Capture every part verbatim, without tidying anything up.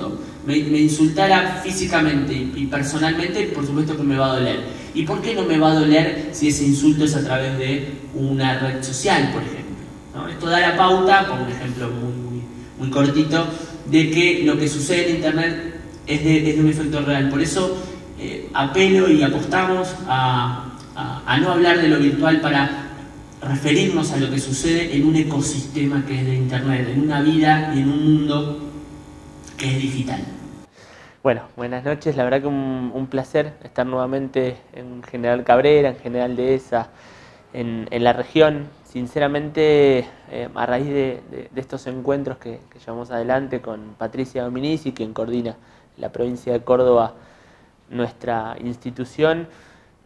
insulto, me, me insultara físicamente y personalmente, por supuesto que me va a doler. ¿Y por qué no me va a doler si ese insulto es a través de una red social, por ejemplo? ¿No? Esto da la pauta, por un ejemplo muy, muy, muy cortito, de que lo que sucede en Internet es de, es de un efecto real. Por eso eh, apelo y apostamos a, a, a no hablar de lo virtual para referirnos a lo que sucede en un ecosistema que es de Internet, en una vida y en un mundo que es digital. Bueno, buenas noches, la verdad que un, un placer estar nuevamente en General Cabrera, en General Deheza, en, en la región. Sinceramente, eh, a raíz de, de, de estos encuentros que, que llevamos adelante con Patricia Dominici, quien coordina la provincia de Córdoba, nuestra institución,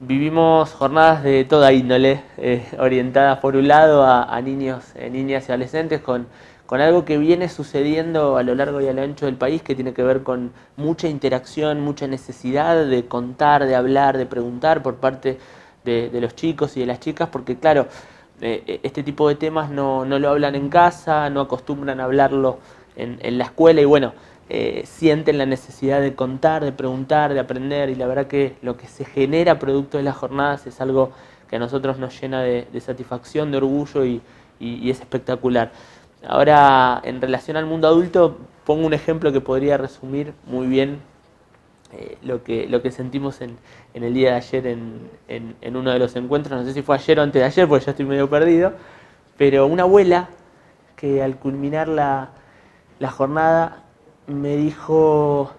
vivimos jornadas de toda índole, eh, orientadas por un lado a, a niños, eh, niñas y adolescentes con, con algo que viene sucediendo a lo largo y a lo ancho del país, que tiene que ver con mucha interacción, mucha necesidad de contar, de hablar, de preguntar por parte de, de los chicos y de las chicas, porque claro, eh, este tipo de temas no, no lo hablan en casa, no acostumbran a hablarlo en, en la escuela y bueno, Eh, sienten la necesidad de contar, de preguntar, de aprender, y la verdad que lo que se genera producto de las jornadas es algo que a nosotros nos llena de, de satisfacción, de orgullo y, y, y es espectacular. Ahora, en relación al mundo adulto, pongo un ejemplo que podría resumir muy bien eh, lo, que, lo que sentimos en, en el día de ayer en, en, en uno de los encuentros, no sé si fue ayer o antes de ayer, porque ya estoy medio perdido, pero una abuela que al culminar la, la jornada me dijo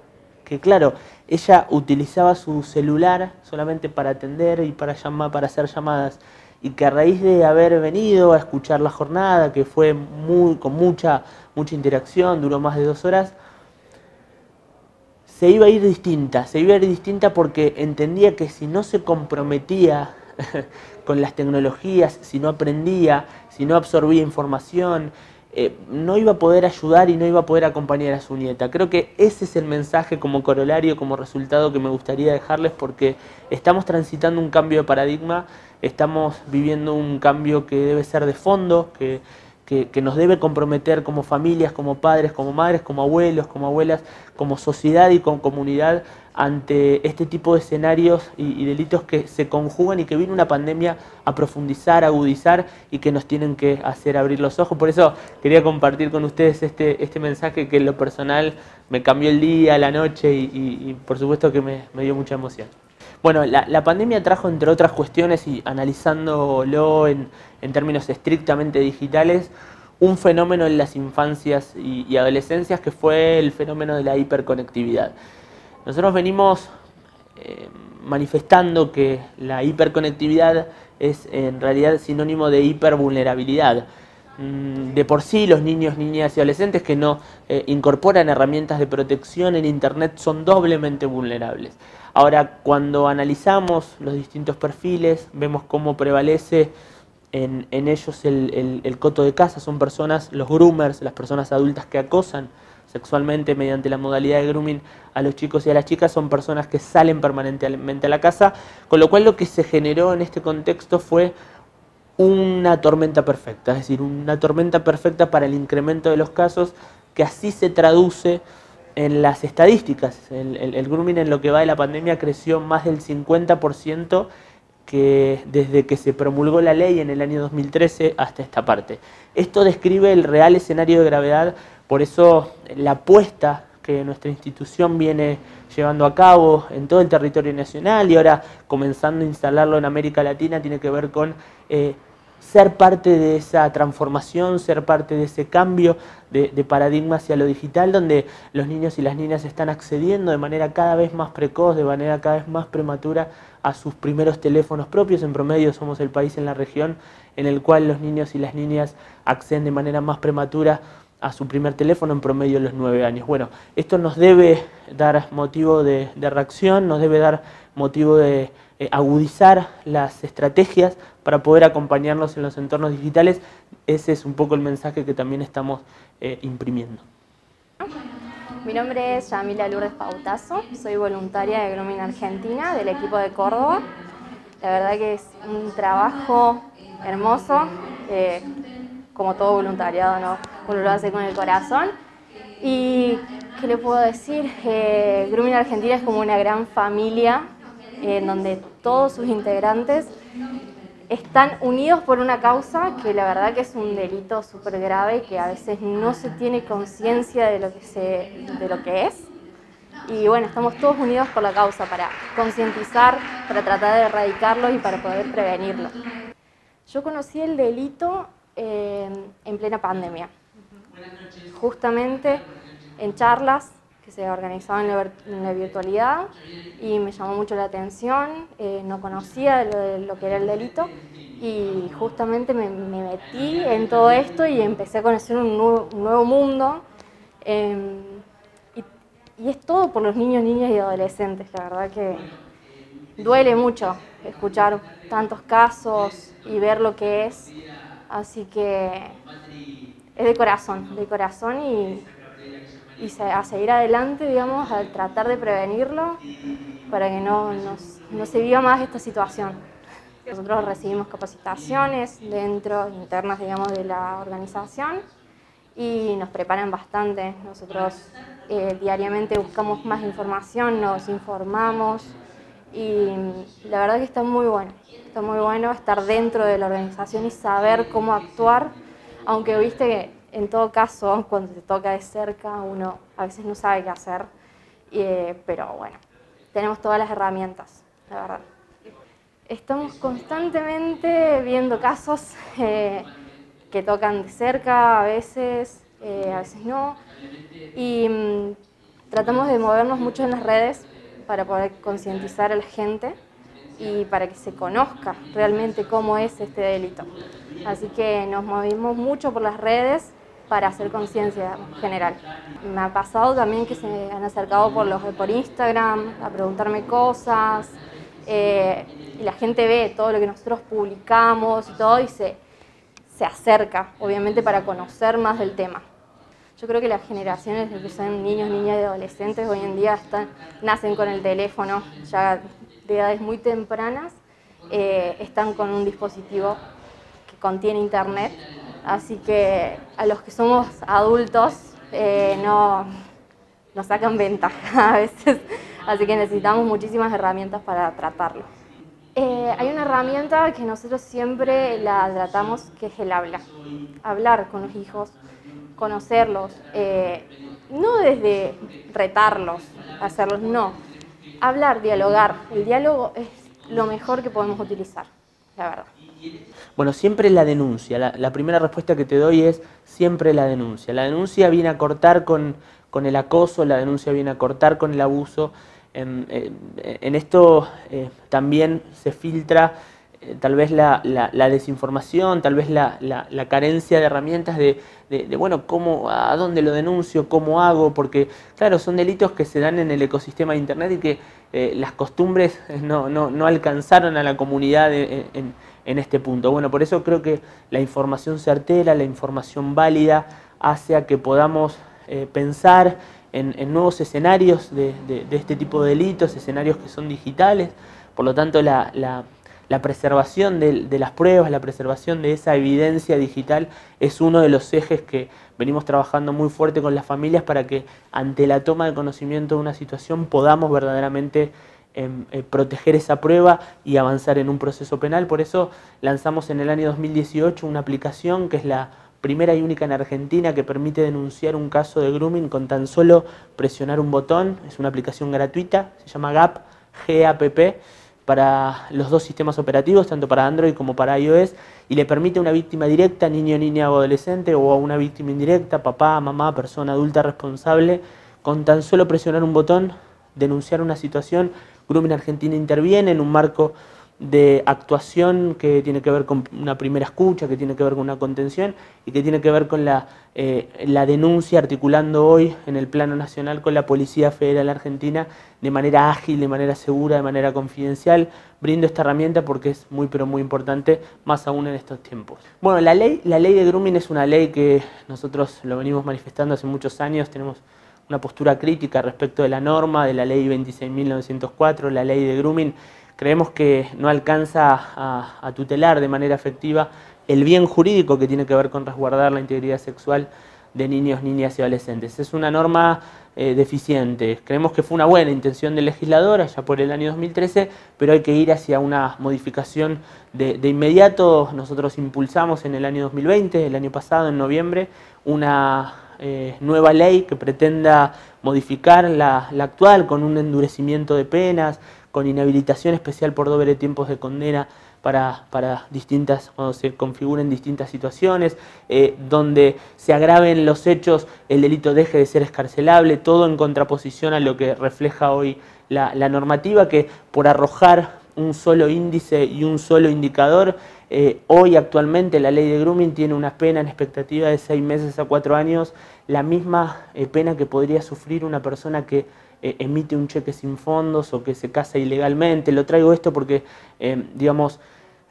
que claro, ella utilizaba su celular solamente para atender y para, llamar, para hacer llamadas, y que a raíz de haber venido a escuchar la jornada, que fue muy, con mucha, mucha interacción, duró más de dos horas, se iba a ir distinta, se iba a ir distinta porque entendía que si no se comprometía con las tecnologías, si no aprendía, si no absorbía información, Eh, no iba a poder ayudar y no iba a poder acompañar a su nieta. Creo que ese es el mensaje como corolario, como resultado que me gustaría dejarles, porque estamos transitando un cambio de paradigma, estamos viviendo un cambio que debe ser de fondo, que, que, que nos debe comprometer como familias, como padres, como madres, como abuelos, como abuelas, como sociedad y como comunidad ante este tipo de escenarios y, y delitos que se conjugan y que viene una pandemia a profundizar, a agudizar y que nos tienen que hacer abrir los ojos. Por eso quería compartir con ustedes este, este mensaje que en lo personal me cambió el día, la noche y, y, y por supuesto que me, me dio mucha emoción. Bueno, la, la pandemia trajo, entre otras cuestiones, y analizándolo en, en términos estrictamente digitales, un fenómeno en las infancias y, y adolescencias que fue el fenómeno de la hiperconectividad. Nosotros venimos eh, manifestando que la hiperconectividad es en realidad sinónimo de hipervulnerabilidad. De por sí los niños, niñas y adolescentes que no eh, incorporan herramientas de protección en Internet son doblemente vulnerables. Ahora, cuando analizamos los distintos perfiles, vemos cómo prevalece en, en ellos el, el, el coto de casa. Son personas, los groomers, las personas adultas que acosan sexualmente mediante la modalidad de grooming a los chicos y a las chicas, son personas que salen permanentemente a la casa, con lo cual lo que se generó en este contexto fue una tormenta perfecta, es decir, una tormenta perfecta para el incremento de los casos, que así se traduce en las estadísticas. El, el, el grooming en lo que va de la pandemia creció más del cincuenta por ciento que desde que se promulgó la ley en el año dos mil trece hasta esta parte. Esto describe el real escenario de gravedad. Por eso la apuesta que nuestra institución viene llevando a cabo en todo el territorio nacional y ahora comenzando a instalarlo en América Latina tiene que ver con eh, ser parte de esa transformación, ser parte de ese cambio de, de paradigma hacia lo digital, donde los niños y las niñas están accediendo de manera cada vez más precoz, de manera cada vez más prematura a sus primeros teléfonos propios. En promedio somos el país en la región en el cual los niños y las niñas acceden de manera más prematura a su primer teléfono, en promedio a los nueve años. Bueno, esto nos debe dar motivo de, de reacción, nos debe dar motivo de eh, agudizar las estrategias para poder acompañarnos en los entornos digitales. Ese es un poco el mensaje que también estamos eh, imprimiendo. Mi nombre es Yamila Lourdes Pautazo, soy voluntaria de Grooming Argentina, del equipo de Córdoba. La verdad que es un trabajo hermoso, eh, como todo voluntariado, ¿no? Uno lo hace con el corazón y ¿Qué le puedo decir? Eh, Grooming Argentina es como una gran familia eh, en donde todos sus integrantes están unidos por una causa que la verdad que es un delito súper grave, que a veces no se tiene conciencia de lo que se, de lo que es. Y bueno, estamos todos unidos por la causa para concientizar, para tratar de erradicarlo y para poder prevenirlo. Yo conocí el delito eh, en plena pandemia. Justamente en charlas que se organizaban en la, en la virtualidad, y me llamó mucho la atención, eh, no conocía lo, de, lo que era el delito, y justamente me, me metí en todo esto y empecé a conocer un nuevo, un nuevo mundo. Eh, y, y es todo por los niños, niñas y adolescentes, la verdad que duele mucho escuchar tantos casos y ver lo que es, así que es de corazón, de corazón y... y a seguir adelante, digamos, a tratar de prevenirlo para que no, no, no se viva más esta situación. Nosotros recibimos capacitaciones dentro, internas, digamos, de la organización y nos preparan bastante. Nosotros eh, diariamente buscamos más información, nos informamos y la verdad que está muy bueno. Está muy bueno estar dentro de la organización y saber cómo actuar, aunque viste que en todo caso, cuando te toca de cerca, uno a veces no sabe qué hacer, eh, pero bueno, tenemos todas las herramientas, la verdad. Estamos constantemente viendo casos eh, que tocan de cerca, a veces, eh, a veces no, y mmm, tratamos de movernos mucho en las redes para poder concientizar a la gente y para que se conozca realmente cómo es este delito. Así que nos movimos mucho por las redes para hacer conciencia general. Me ha pasado también que se me han acercado por, los, por Instagram a preguntarme cosas, eh, y la gente ve todo lo que nosotros publicamos y todo, y se, se acerca, obviamente, para conocer más del tema. Yo creo que las generaciones que son niños, niñas y adolescentes hoy en día están, nacen con el teléfono, ya de edades muy tempranas, eh, están con un dispositivo que contiene internet. Así que a los que somos adultos eh, no nos sacan ventaja a veces, así que necesitamos muchísimas herramientas para tratarlo. Eh, hay una herramienta que nosotros siempre la tratamos, que es el habla. Hablar con los hijos, conocerlos, eh, no desde retarlos, hacerlos, no. Hablar, dialogar. El diálogo es lo mejor que podemos utilizar, la verdad. Bueno, siempre la denuncia. La, la primera respuesta que te doy es siempre la denuncia. La denuncia viene a cortar con, con el acoso, la denuncia viene a cortar con el abuso. En, en, en esto eh, también se filtra eh, tal vez la, la, la desinformación, tal vez la, la, la carencia de herramientas de, de, de, bueno, cómo, a dónde lo denuncio, cómo hago, porque, claro, son delitos que se dan en el ecosistema de Internet y que eh, las costumbres no, no, no alcanzaron a la comunidad en, en en este punto. Bueno, por eso creo que la información certera, la información válida, hace a que podamos eh, pensar en, en nuevos escenarios de, de, de este tipo de delitos, escenarios que son digitales. Por lo tanto, la, la, la preservación de, de las pruebas, la preservación de esa evidencia digital es uno de los ejes que venimos trabajando muy fuerte con las familias para que ante la toma de conocimiento de una situación podamos verdaderamente En, eh, proteger esa prueba y avanzar en un proceso penal. Por eso lanzamos en el año dos mil dieciocho una aplicación que es la primera y única en Argentina que permite denunciar un caso de grooming con tan solo presionar un botón. Es una aplicación gratuita, se llama G A P, G A P P, para los dos sistemas operativos, tanto para Android como para iOS, y le permite a una víctima directa, niño, niña o adolescente, o a una víctima indirecta, papá, mamá, persona adulta responsable, con tan solo presionar un botón, denunciar una situación. Grooming Argentina interviene en un marco de actuación que tiene que ver con una primera escucha, que tiene que ver con una contención y que tiene que ver con la, eh, la denuncia, articulando hoy en el plano nacional con la Policía Federal Argentina de manera ágil, de manera segura, de manera confidencial. Brindo esta herramienta porque es muy pero muy importante, más aún en estos tiempos. Bueno, la ley, la ley de grooming es una ley que nosotros lo venimos manifestando hace muchos años. Tenemos una postura crítica respecto de la norma, de la ley veintiséis mil novecientos cuatro, la ley de grooming. Creemos que no alcanza a, a tutelar de manera efectiva el bien jurídico que tiene que ver con resguardar la integridad sexual de niños, niñas y adolescentes. Es una norma eh, deficiente. Creemos que fue una buena intención del legislador allá por el año dos mil trece, pero hay que ir hacia una modificación de, de inmediato. Nosotros impulsamos en el año dos mil veinte, el año pasado, en noviembre, una eh, nueva ley que pretenda modificar la, la actual con un endurecimiento de penas, con inhabilitación especial por doble tiempos de condena para, para distintas, cuando se configuren distintas situaciones, eh, donde se agraven los hechos, el delito deje de ser excarcelable, todo en contraposición a lo que refleja hoy la, la normativa, que por arrojar un solo índice y un solo indicador, eh, hoy actualmente la ley de grooming tiene una pena en expectativa de seis meses a cuatro años, la misma eh, pena que podría sufrir una persona que emite un cheque sin fondos o que se casa ilegalmente. Lo traigo esto porque, eh, digamos,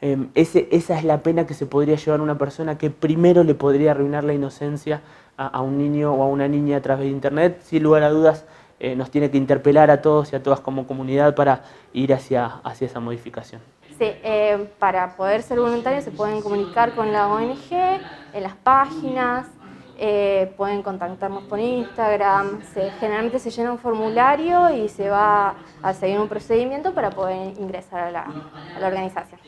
eh, ese, esa es la pena que se podría llevar una persona que primero le podría arruinar la inocencia a, a un niño o a una niña a través de Internet. Sin lugar a dudas, eh, nos tiene que interpelar a todos y a todas como comunidad para ir hacia, hacia esa modificación. Sí, eh, para poder ser voluntario se pueden comunicar con la O N G, en las páginas. Eh, pueden contactarnos por Instagram, se, generalmente se llena un formulario y se va a seguir un procedimiento para poder ingresar a la, a la organización.